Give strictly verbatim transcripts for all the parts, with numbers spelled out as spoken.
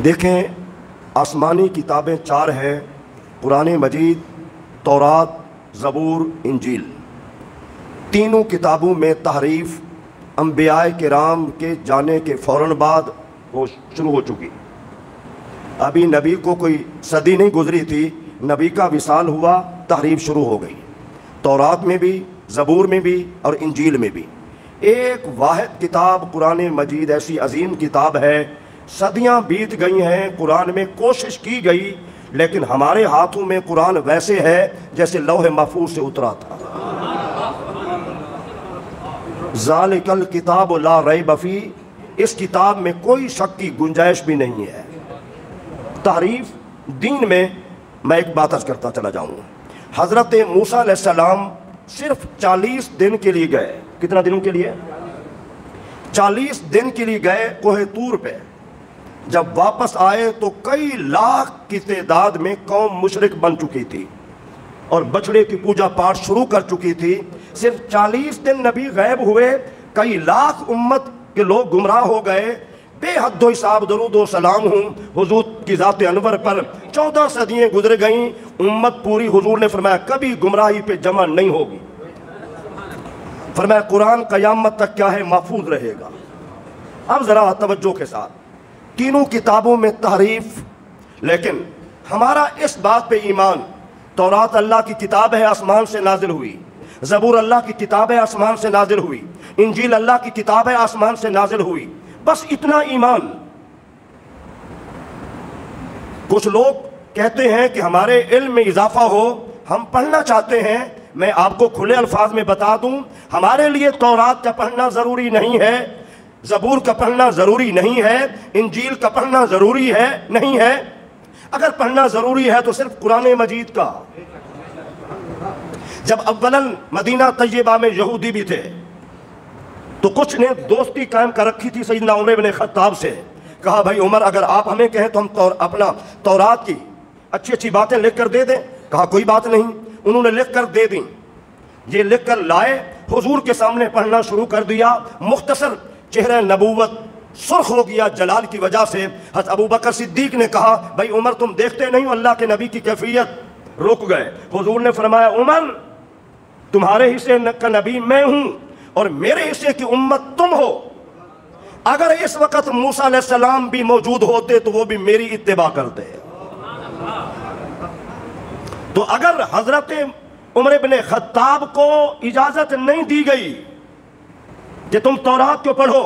देखें, आसमानी किताबें चार हैं, कुरान मजीद, तौरात, ज़बूर, इंजील। तीनों किताबों में तहरीफ़ अम्बिया किराम के जाने के फ़ौरन बाद वो शुरू हो चुकी। अभी नबी को कोई सदी नहीं गुजरी थी, नबी का विसाल हुआ, तहरीफ़ शुरू हो गई। तौरात में भी, ज़बूर में भी और इंजील में भी। एक वाहिद किताब कुरान मजीद ऐसी अजीम किताब है। सदियाँ बीत गई हैं, कुरान में कोशिश की गई, लेकिन हमारे हाथों में कुरान वैसे है जैसे लौह महफूज से उतरा था। ज़ालिकल किताब ला रैब फी, इस किताब में कोई शक की गुंजाइश भी नहीं है। तहरीफ दीन में मैं एक बात अर्ज करता चला जाऊँगा। हज़रत मूसा अलैहिस्सलाम सिर्फ चालीस दिन के लिए गए। कितना दिनों के लिए? चालीस दिन के लिए गए कोहे तूर पे। जब वापस आए तो कई लाख की तादाद में कौम मुशरिक बन चुकी थी और बछड़े की पूजा पाठ शुरू कर चुकी थी। सिर्फ चालीस दिन नबी गायब हुए, कई लाख उम्मत के लोग गुमराह हो गए। बेहद हिसाब दरूद व सलाम हूँ हुजूर की ज़ात अनवर पर। चौदह सदियाँ गुजर गईं, उम्मत पूरी, हुजूर ने फरमाया कभी गुमराही पे जमा नहीं होगी। फरमाया कुरान क़यामत तक क्या है, महफूज रहेगा। अब ज़रा तवज्जो के साथ, तीनों किताबों में तहरीफ, लेकिन हमारा इस बात पे ईमान। तौरात अल्लाह की किताब है, आसमान से नाजिल हुई। ज़बूर अल्लाह की किताब है, आसमान से नाजिल हुई। इंजील अल्लाह की किताब है, आसमान से नाजिल हुई। बस इतना ईमान। कुछ लोग कहते हैं कि हमारे इल्म में इजाफा हो, हम पढ़ना चाहते हैं। मैं आपको खुले अल्फाज में बता दूं, हमारे लिए तौरात का पढ़ना ज़रूरी नहीं है, ज़बूर का पढ़ना ज़रूरी नहीं है, इंजील का पढ़ना ज़रूरी है नहीं है। अगर पढ़ना ज़रूरी है तो सिर्फ कुरान मजीद का। जब अव्वलन मदीना तय्यबा में यहूदी भी थे तो कुछ ने दोस्ती कायम कर रखी थी सैयदना उमर इब्न खत्ताब से। कहा भाई उमर, अगर आप हमें कहें तो हम तौर, अपना तौरात की अच्छी अच्छी बातें लिख कर दे दें। कहा कोई बात नहीं। उन्होंने लिख कर दे दी। ये लिख कर लाए, हुजूर के सामने पढ़ना शुरू कर दिया। मुख्तसर, चेहरा नबूवत सुर्ख हो गया जलाल की वजह से। हज़रत अबू बकर सिद्दीक ने कहा भाई उमर, तुम देखते नहीं हो अल्लाह के नबी की कैफियत। रुक गए। हुजूर ने फरमाया उमर, तुम्हारे हिस्से का नबी मैं हूँ और मेरे हिस्से की उम्मत तुम हो। अगर इस वक्त मूसा अलैहिस्सलाम भी मौजूद होते तो वो भी मेरी इत्तिबा करते। तो अगर हजरत उमर इब्न खत्ताब को इजाजत नहीं दी गई कि तुम तौरात को पढ़ो,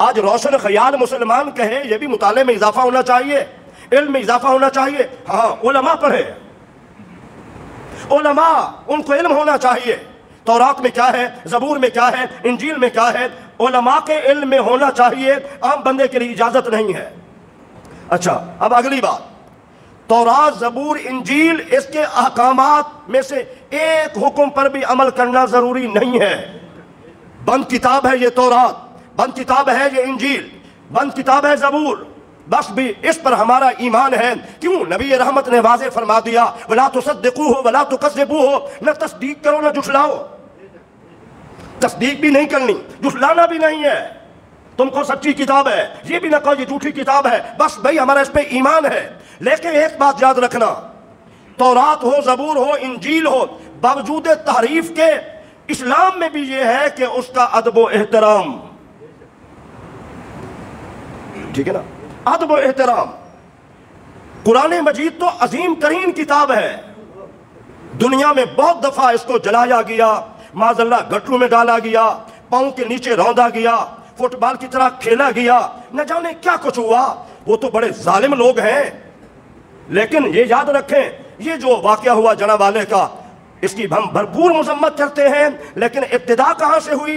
आज रोशन ख्याल मुसलमान कहे ये भी मुताले में इजाफा होना चाहिए, इल्म में इजाफा होना चाहिए। हाँ, उलमा पढ़े, उलमा, उनको इल्म होना चाहिए तौरात में क्या है, ज़बूर में क्या है, इंजील में क्या है। उलमा के इल्म में होना चाहिए, आम बंदे के लिए इजाज़त नहीं है। अच्छा, अब अगली बात, तौरात, ज़बूर, इंजील, इसके अहकामात में से एक हुक्म पर भी अमल करना ज़रूरी नहीं है। बंद किताब है ये तौरात, बंद किताब है ये इंजील, बंद किताब है ज़बूर। बस भी इस पर हमारा ईमान है। क्यों? नबी रहमत ने वाज़े फरमा दिया वला तुसद्दिक़ूहु वला तुकज़्ज़िबूहु, न तस्दीक करो न झुठलाओ। तस्दीक भी नहीं करनी, झुठलाना भी नहीं है। तुमको सच्ची किताब है, ये भी ना कहो ये झूठी किताब है। बस भाई हमारा इस पर ईमान है। लेकिन एक बात याद रखना, तौरात हो, ज़बूर हो, इंजील हो, बावजूद तहरीफ के इस्लाम में भी ये है कि उसका अदब व एहतराम, ठीक है ना, अदब एहतराम। कुरान मजीद तो अजीम तरीन किताब है, दुनिया में बहुत दफा इसको जलाया गया, माजल्ला गटरू में डाला गया, पाँव के नीचे रौंदा गया, फुटबॉल की तरह खेला गया, न जाने क्या कुछ हुआ। वो तो बड़े जालिम लोग हैं। लेकिन ये याद रखें, ये जो वाकया हुआ जना वाले का, इसकी हम भरपूर मजम्मत करते हैं, लेकिन इब्तिदा कहाँ से हुई,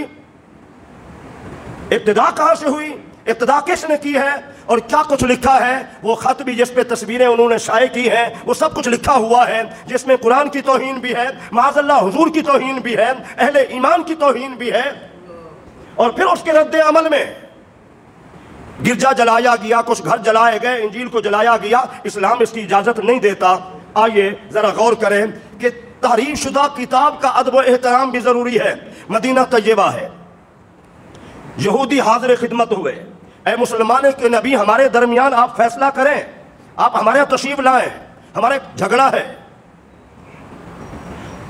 इब्तिदा कहाँ से हुई, इब्तिदा किसने की है और क्या कुछ लिखा है। वो खत भी जिस पे तस्वीरें उन्होंने शाये की हैं, वो सब कुछ लिखा हुआ है, जिसमें कुरान की तौहीन भी है, माज़ल्ला हुजूर की तौहीन भी है, अहले ईमान की तौहीन भी है। और फिर उसके रद्द अमल में गिरजा जलाया गया, कुछ घर जलाए गए, इंजील को जलाया गया। इस्लाम इसकी इजाज़त नहीं देता। आइए ज़रा गौर करें कि तहरीर शुदा किताब का अदब एहतराम भी ज़रूरी है। मदीना तय्यबा है, यहूदी हाज़िर खिदमत हुए, ऐ मुसलमानों के नबी हमारे दरमियान आप फैसला करें, आप हमारे यहाँ तशरीफ लाएं, हमारे झगड़ा है।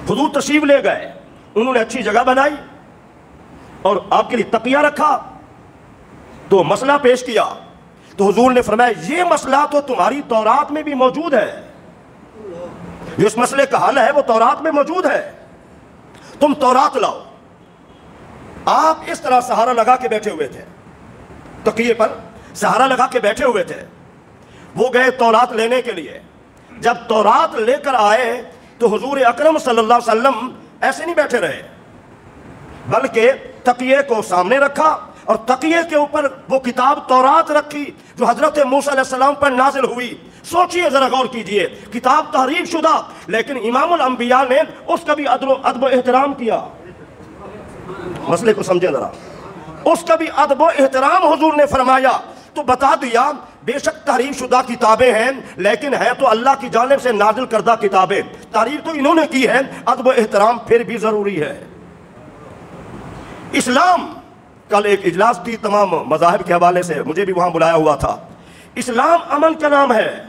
हुजूर तशरीफ ले गए, उन्होंने अच्छी जगह बनाई और आपके लिए तकिया रखा, तो मसला पेश किया तो हुजूर ने फरमाया ये मसला तो तुम्हारी तौरात में भी मौजूद है, जो इस मसले का हल है वो तौरात में मौजूद है, तुम तौरात लाओ। आप इस तरह सहारा लगा के बैठे हुए थे, तकिए पर सहारा लगा के बैठे हुए थे। वो गए तौरात लेने के लिए, जब तौरात लेकर आए तो हुजूर अकरम सल्लल्लाहु अलैहि वसल्लम ऐसे नहीं बैठे रहे, बल्कि तकिए को सामने रखा और तकिए के ऊपर वो किताब तौरात रखी जो हजरत मूसा अलैहिस्सलाम पर नाजिल हुई। सोचिए जरा, गौर कीजिए, किताब तहरीफ शुदा, लेकिन इमामुल अंबिया ने उसका भी अदब अदब एहतराम किया। मसले को समझे जरा, उसका भी अदब एहतराम हुजूर ने फरमाया। तो बता दिया बेशक तहरीफ शुदा किताबें हैं, लेकिन है तो अल्लाह की जानिब से नाजिल करदा किताबें, तारीफ तो इन्होंने की है, अदब एहतराम फिर भी ज़रूरी है। इस्लाम, कल एक इजलास थी तमाम मज़ाहिब के हवाले से, मुझे भी वहाँ बुलाया हुआ था। इस्लाम अमन का नाम है,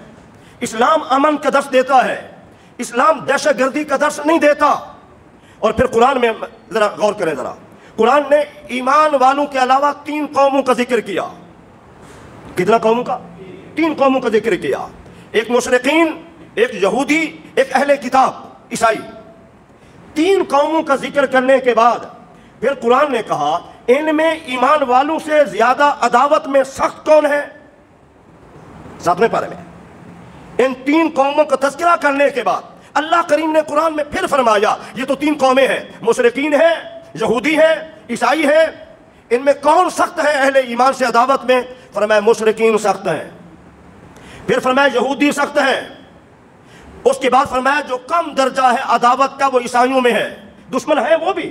इस्लाम अमन का दर्स देता है, इस्लाम दहशतगर्दी का दर्स नहीं देता। और फिर कुरान में ज़रा गौर करें ज़रा, कुरान ने ईमान वालों के अलावा तीन कौमों का जिक्र किया। कितना कौमों का? तीन कौमों का जिक्र किया, एक मुशरिकीन, एक यहूदी, एक अहले किताब ईसाई। तीन कौमों का जिक्र करने के बाद फिर कुरान ने कहा इनमें ईमान वालों से ज्यादा अदावत में सख्त कौन है। सातवें पारे में इन तीन कौमों का तज़किरा करने के बाद अल्लाह करीम ने कुरान में फिर फरमाया ये तो तीन कौमें हैं, मुशरिकीन है, यहूदी है, ईसाई है, इनमें कौन सख्त है अहले ईमान से अदावत में? फरमाया मुशरिकीन सख्त हैं, फिर फरमाया यहूदी सख्त हैं, उसके बाद फरमाया जो कम दर्जा है अदावत का वो ईसाइयों में है, दुश्मन है वो भी।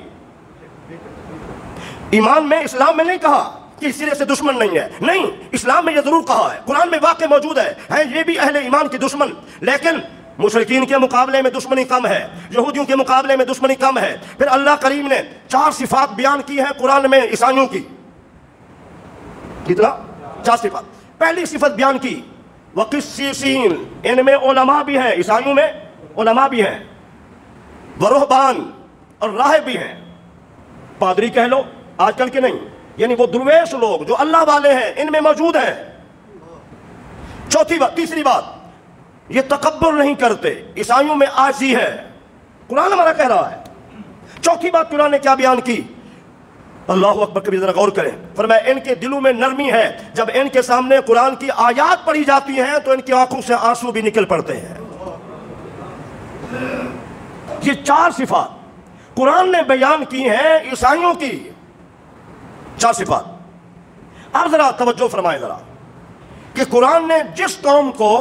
ईमान में, इस्लाम में नहीं कहा कि इस सिरे से दुश्मन नहीं है, नहीं, इस्लाम में ये जरूर कहा है, कुरान में वाकई मौजूद है, हैं ये भी अहले ईमान के दुश्मन, लेकिन मुशरिकीन के मुकाबले में दुश्मनी कम है, यहूदियों के मुकाबले में दुश्मनी कम है। फिर अल्लाह करीम ने चार सिफात बयान की है कुरान में ईसाइयों की। कितना? चार सिफात। पहली सिफत बयान की वक़िस्सीसीन, इनमें उलमा भी हैं, ईसाइयों में उलमा भी हैं, वरुहबान और राहिब भी हैं, पादरी कह लो आजकल के नहीं, यानी वो दुर्वेश लोग जो अल्लाह वाले हैं इनमें मौजूद हैं। चौथी बात, तीसरी बात, ये तकब्बुर नहीं करते, ईसाइयों में आजी है, कुरान हमारा कह रहा है। चौथी बात कुरान ने क्या बयान की? अल्लाह अकबर कबीर, जरा गौर करें, फरमाया इनके दिलों में नरमी है, जब इनके सामने कुरान की आयात पढ़ी जाती हैं तो इनकी आंखों से आंसू भी निकल पड़ते हैं। ये चार सिफात कुरान ने बयान की हैं ईसाइयों की, चार सिफात। अब जरा तवज्जो फरमाए जरा कि कुरान ने जिस कौम को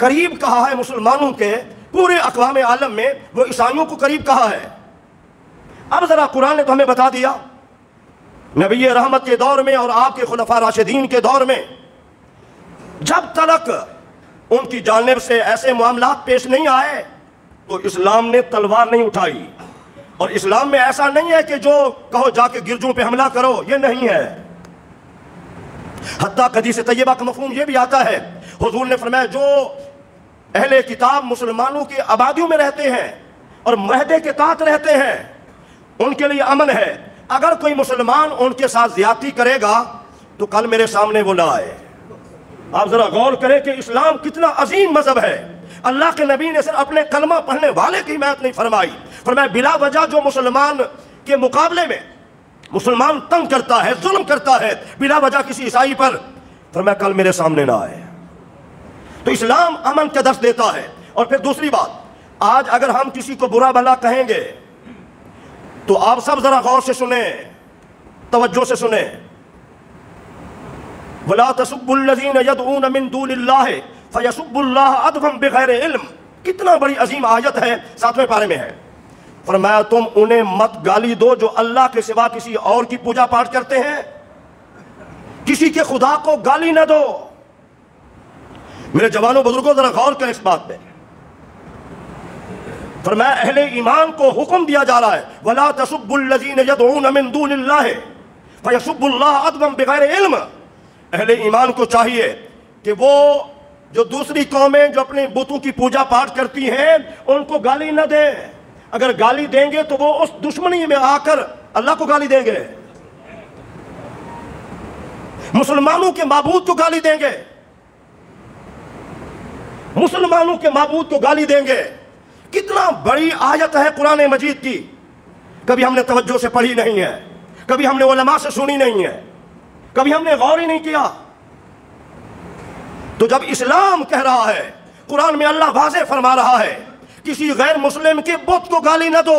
करीब कहा है मुसलमानों के, पूरे अकवाम आलम में वो ईसाइयों को करीब कहा है। अब जरा कुरान ने तो हमें बता दिया नबी रहमत के दौर में और आपके खुलफा राशिदीन के दौर में जब तक उनकी जानिब से ऐसे मामलात पेश नहीं आए तो इस्लाम ने तलवार नहीं उठाई। और इस्लाम में ऐसा नहीं है कि जो कहो जाके गिरजों पे हमला करो, ये नहीं है। हत्ता हदीस तय्यबा का मफहूम ये भी आता है, हुजूर ने फरमाया जो अहले किताब मुसलमानों की आबादियों में रहते हैं और महदे के तहत रहते हैं उनके लिए अमन है, अगर कोई मुसलमान उनके साथ ज्यादती करेगा तो कल मेरे सामने वो लाए। आप जरा गौर करें कि इस्लाम कितना अजीम मजहब है। अल्लाह के नबी ने सिर्फ अपने कलमा पढ़ने वाले की हिमायत नहीं फरमाई, फरमाया बिला वजह जो मुसलमान के मुकाबले में मुसलमान तंग करता है, जुल्म करता है बिला वजह किसी ईसाई पर, फरमाया कल मेरे सामने ना आए। तो इस्लाम अमन का दर्स देता है। और फिर दूसरी बात, आज अगर हम किसी को बुरा भला कहेंगे तो आप सब जरा गौर से सुने, तवज्जो से सुने, वला तसुब्बुल्लज़ीना यदऊना मिन दूनिल्लाह फयसुब्बुल्लाह अदवम बगैर इल्म, कितना बड़ी अजीम आयत है, सातवें पारे में है। फरमाया तुम उन्हें मत गाली दो जो अल्लाह के सिवा किसी और की पूजा पाठ करते हैं, किसी के खुदा को गाली ना दो। मेरे जवानों बुजुर्गों जरा गौर करें इस बात पे, फरमाया अहले ईमान को हुक्म दिया जा रहा है वला तसुब्बुल्लज़ीना यदऊना मिन दूनिल्लाह फयसुब्बुल्लाह अदवम बगैर इल्म, अहले ईमान को चाहिए कि वो जो दूसरी कौमें जो अपने बुतों की पूजा पाठ करती हैं उनको गाली न दें। अगर गाली देंगे तो वो उस दुश्मनी में आकर अल्लाह को गाली देंगे, मुसलमानों के माबूद को गाली देंगे, मुसलमानों के माबूद को गाली देंगे। कितना बड़ी आयत है कुरान मजीद की, कभी हमने तवज्जो से पढ़ी नहीं है, कभी हमने उलमा से सुनी नहीं है, कभी हमने गौर ही नहीं किया। तो जब इस्लाम कह रहा है, कुरान में अल्लाह वाज़े फरमा रहा है, किसी गैर मुस्लिम के बुत को गाली न दो।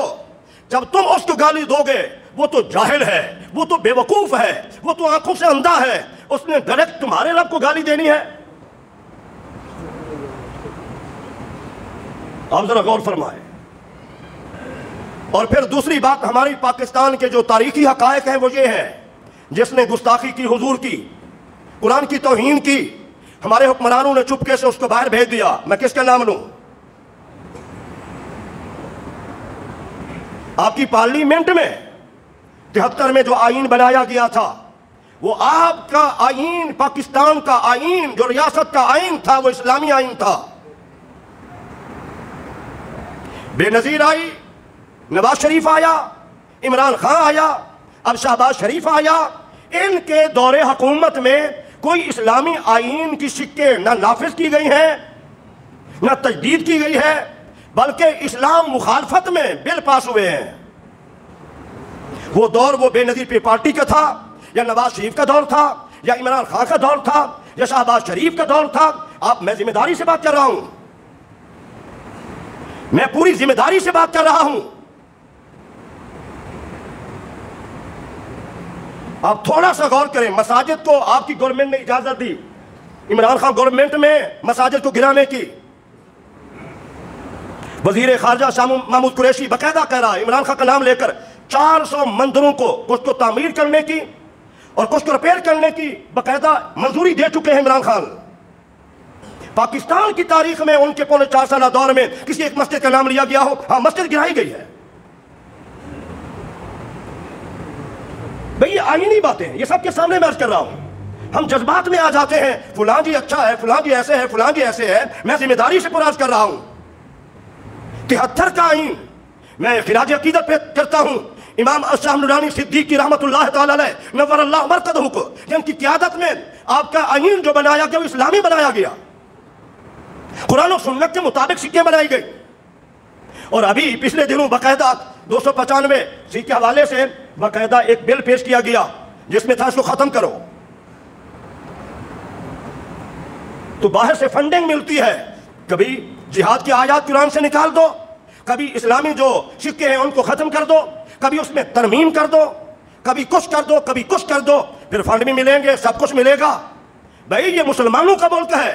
जब तुम उसको गाली दोगे वो तो जाहिल है, वो तो बेवकूफ़ है, वो तो आंखों से अंधा है, उसने डायरेक्ट तुम्हारे रब को गाली देनी है। आप जरा गौर फरमाएं। और फिर दूसरी बात, हमारी पाकिस्तान के जो तारीखी हकायक हैं वो ये है, जिसने गुस्ताखी की, हुजूर की, कुरान की तौहीन की, हमारे हुक्मरानों ने चुपके से उसको बाहर भेज दिया। मैं किसका नाम लूं? आपकी पार्लियामेंट में तिहत्तर में जो आईन बनाया गया था वो आपका आईन, पाकिस्तान का आईन, जो रियासत का आईन था वो इस्लामी आईन था। बेनज़ीर आई, नवाज शरीफ आया, इमरान खान आया, अब शहबाज शरीफ आया, इनके दौरे हुकूमत में कोई इस्लामी आईन की शिक्के ना नाफिज की गई हैं ना तजदीद की गई है, बल्कि इस्लाम मुखालफत में बिल पास हुए हैं। वो दौर वो बेनज़ीर पे पार्टी का था, या नवाज शरीफ का दौर था, या इमरान खान का दौर था, या शहबाज शरीफ का दौर था। आप, मैं जिम्मेदारी से बात कर रहा हूँ, मैं पूरी जिम्मेदारी से बात कर रहा हूं। आप थोड़ा सा गौर करें, मसाजिद को आपकी गवर्नमेंट ने इजाजत दी, इमरान खान गवर्नमेंट में मसाजिद को गिराने की। वजीर खारजा शाह महमूद कुरैशी बाकायदा कह रहा है, इमरान खान का नाम लेकर, चार सौ मंदिरों को कुछ को तामीर करने की और कुछ को रिपेयर करने की बाकायदा मंजूरी दे चुके हैं इमरान खान। पाकिस्तान की तारीख में उनके पौने चार साल दौर में किसी एक मस्जिद का नाम लिया गया हो? हाँ, मस्जिद गिराई गई है। भाई ये आईनी बातें हैं, ये सबके सामने मैं अर्ज कर रहा हूं। हम जज्बात में आ जाते हैं, फुलां जी अच्छा है, फुलां जी ऐसे है, फुलां जी ऐसे है। मैं जिम्मेदारी से पूरा अर्ज कर रहा हूं। तिहत्तर का आईन मैं खिराज अकीदत पे करता हूं इमाम अशरफ नुरानी सिद्दीकी रहमतुल्लाह तआला अलैह नव्वर अल्लाह मरकदहू को, जिनकी क़यादत में आपका आईन जो बनाया गया वो इस्लामी बनाया गया, कुरान और सुन्नत के मुताबिक सिक्के बनाई गई। और अभी पिछले दिनों बाकायदा दो सौ पचानवे सी के हवाले से बाकायदा एक बिल पेश किया गया जिसमें था इसको खत्म करो। तो बाहर से फंडिंग मिलती है, कभी जिहाद की आयात कुरान से निकाल दो, कभी इस्लामी जो सिक्के हैं उनको खत्म कर दो, कभी उसमें तरमीम कर दो, कभी कुछ कर दो, कभी कुछ कर दो, फिर फंड भी मिलेंगे, सब कुछ मिलेगा। भाई ये मुसलमानों का मुल्क है,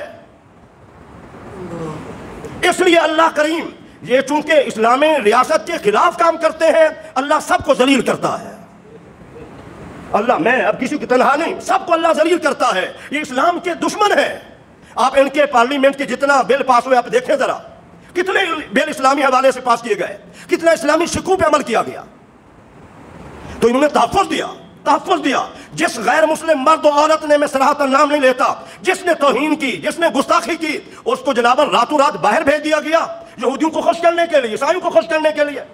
इसलिए अल्लाह करीम ये चूंकि इस्लामी रियासत के खिलाफ काम करते हैं, अल्लाह सबको जलील करता है। अल्लाह, मैं अब किसी की तनहा नहीं, सबको अल्लाह जलील करता है। ये इस्लाम के दुश्मन है। आप इनके पार्लियामेंट के जितना बिल पास हुए आप देखें जरा, कितने बिल इस्लामी हवाले से पास किए गए, कितना इस्लामी शिकू पे अमल किया गया। तो इन्होंने तहफ़्फ़ुज़ दिया, तहफ़्फ़ुज़ दिया। जिस गैर मुस्लिम मर्द और औरत ने, मैं सराहतन नाम नहीं लेता, जिसने तौहीन की, जिसने गुस्ताखी की, उसको जनाब रातों रात बाहर भेज दिया गया, यहूदियों को खुश करने के लिए, ईसाइयों को खुश करने के लिए।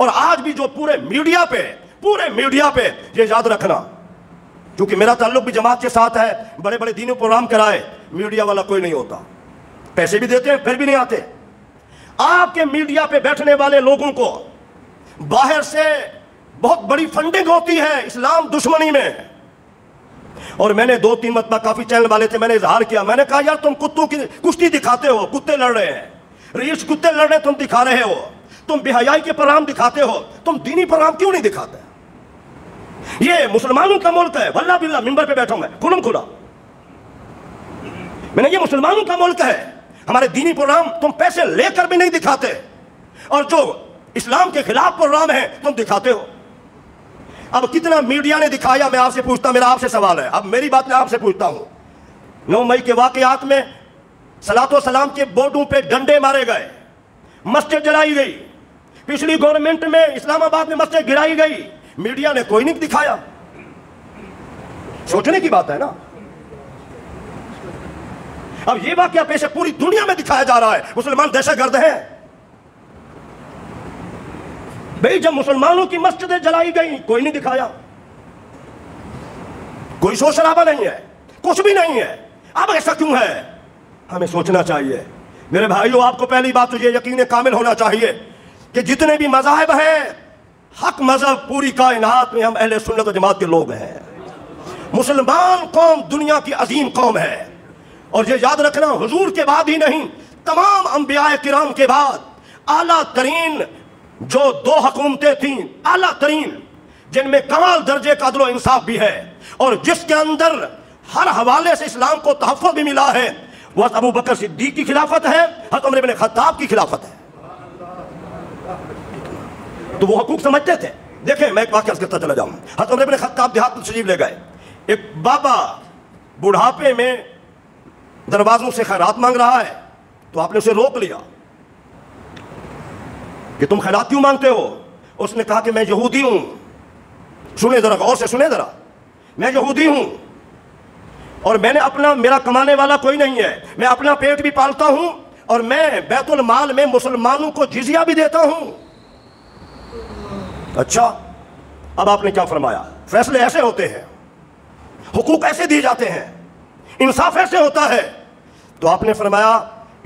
और आज भी जो पूरे मीडिया पे, पूरे मीडिया पे ये याद रखना, क्योंकि मेरा ताल्लुक भी जमात के साथ है, बड़े बड़े दीनी प्रोग्राम कराए, मीडिया वाला कोई नहीं होता, पैसे भी देते हैं फिर भी नहीं आते। आपके मीडिया पे बैठने वाले लोगों को बाहर से बहुत बड़ी फंडिंग होती है इस्लाम दुश्मनी में। और मैंने दो तीन मतबा काफी चैनल वाले थे, मैंने इजहार किया, मैंने कहा यार तुम कुत्तों की कुश्ती दिखाते हो, कुत्ते लड़ रहे हैं, रेस कुत्ते लड़ रहे तुम दिखा रहे हो, तुम बेहयाई के प्रोग्राम दिखाते हो, तुम दीनी प्रोग्राम क्यों नहीं दिखाते? ये मुसलमानों का मुल्क है, वल्लाह बिल्लाह मिंबर पे बैठा हूं मैं खुलम खुला, मैंने ये मुसलमानों का मुल्क है। हमारे दीनी प्रोग्राम तुम पैसे लेकर भी नहीं दिखाते, और जो इस्लाम के खिलाफ प्रोग्राम है तुम दिखाते हो। अब कितना मीडिया ने दिखाया, मैं आपसे पूछता, मेरा आपसे सवाल है, अब मेरी बात मैं आपसे पूछता हूं। नौ मई के वाकयात में सलातो सलाम के बोर्डों पे डंडे मारे गए, मस्जिद जलाई गई, पिछली गवर्नमेंट में इस्लामाबाद में मस्जिद गिराई गई, मीडिया ने कोई नहीं दिखाया। सोचने की बात है ना। अब यह वाकया पेश है, पूरी दुनिया में दिखाया जा रहा है, मुसलमान दहशतगर्द है भाई। जब मुसलमानों की मस्जिदें जलाई गई कोई नहीं दिखाया, कोई शोर शराबा नहीं है, कुछ भी नहीं है। अब ऐसा क्यों है? हमें सोचना चाहिए मेरे भाइयों। आपको पहली बात तो ये यकीन कामिल होना चाहिए कि जितने भी मज़ाहब हैं हक मज़हब पूरी कायनात में हम अहले सुन्नत व जमात के लोग हैं। मुसलमान कौम दुनिया की अजीम कौम है और ये याद रखना हुजूर के बाद ही नहीं तमाम अंबियाए किराम के बाद आला तरीन जो दो हुकूमतें थीं, आला तरीन जिनमें कमाल दर्जे का अदल इंसाफ भी है और जिसके अंदर हर हवाले से इस्लाम को तहफ़्फ़ुज़ भी मिला है, वह अबू बकर सिद्दीक की खिलाफत है, हज़रत उमर इब्न खत्ताब की खिलाफत है। तो वो हकूक समझते थे। देखें मैं एक वाक़या करता चला जाऊँ। हज़रत उमर इब्न खत्ताब देहात में तशरीफ़ ले गए, एक बाबा बुढ़ापे में दरवाज़ों से खैरात मांग रहा है तो आपने उसे रोक लिया कि तुम खैरात क्यों मांगते हो? उसने कहा कि मैं यहूदी हूँ। सुने ज़रा गौर से, सुने ज़रा, मैं यहूदी हूँ और मैंने अपना, मेरा कमाने वाला कोई नहीं है, मैं अपना पेट भी पालता हूँ और मैं बैतुल माल में मुसलमानों को जिजिया भी देता हूँ। अच्छा, अब आपने क्या फरमाया? फैसले ऐसे होते हैं, हुकूक ऐसे दिए जाते हैं, इंसाफ ऐसे होता है। तो आपने फरमाया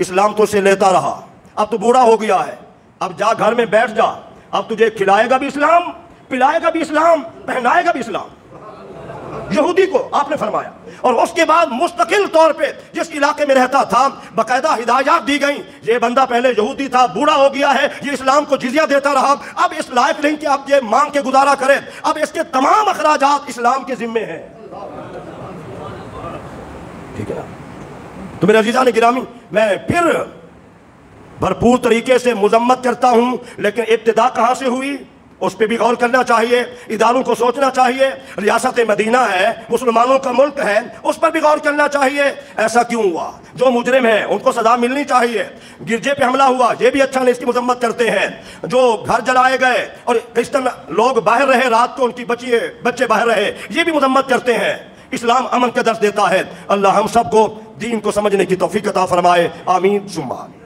इस्लाम तो उसे लेता रहा, अब तो बूढ़ा हो गया है, अब जा घर में बैठ जा, अब तुझे खिलाएगा भी इस्लाम, पिलाएगा भी इस्लाम, पहनाएगा भी इस्लाम। यहूदी को आपने फरमाया। और उसके बाद मुस्तकिल तौर पे जिस इलाके में रहता था बाकायदा हिदायत दी गई, ये बंदा पहले यहूदी था, बूढ़ा हो गया है, ये इस्लाम को जिजिया देता रहा, अब इस लायक नहीं कि अब ये मांग के गुजारा करे, अब इसके तमाम अखराजात इस्लाम के जिम्मे हैं। ठीक है ना? तो मेरे अजीज़ान गिरामी, मैं फिर भरपूर तरीके से मुजम्मत करता हूँ, लेकिन इब्तिदा कहाँ से हुई उस पर भी गौर करना चाहिए, इदारों को सोचना चाहिए। रियासत मदीना है, मुसलमानों का मुल्क है, उस पर भी गौर करना चाहिए ऐसा क्यों हुआ। जो मुजरिम है उनको सजा मिलनी चाहिए। गिरजे पे हमला हुआ, ये भी अच्छा नहीं, इसकी मजम्मत करते हैं। जो घर जलाए गए और क्रिश्चन लोग बाहर रहे रात को, उनकी बच्चे बच्चे बाहर रहे, ये भी मजम्मत करते हैं। इस्लाम अमन का दर्श देता है। अल्लाह हम सबको दीन को समझने की तौफीक अता फरमाए। आमीन सुम्मा आमीन।